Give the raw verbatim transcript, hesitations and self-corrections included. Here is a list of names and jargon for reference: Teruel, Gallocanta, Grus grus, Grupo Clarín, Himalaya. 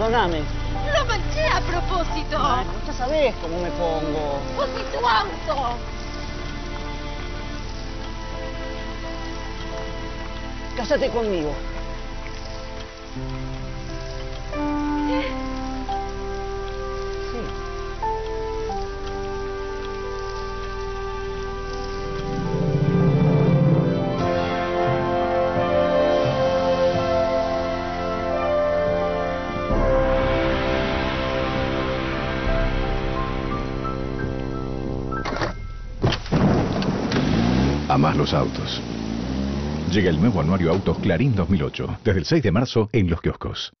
perdóname. Lo manché a propósito. Ay, ya sabés cómo me pongo. Volví tu auto. Cásate conmigo. Amás los autos. Llega el nuevo anuario Autos Clarín dos mil ocho, desde el seis de marzo en los kioscos.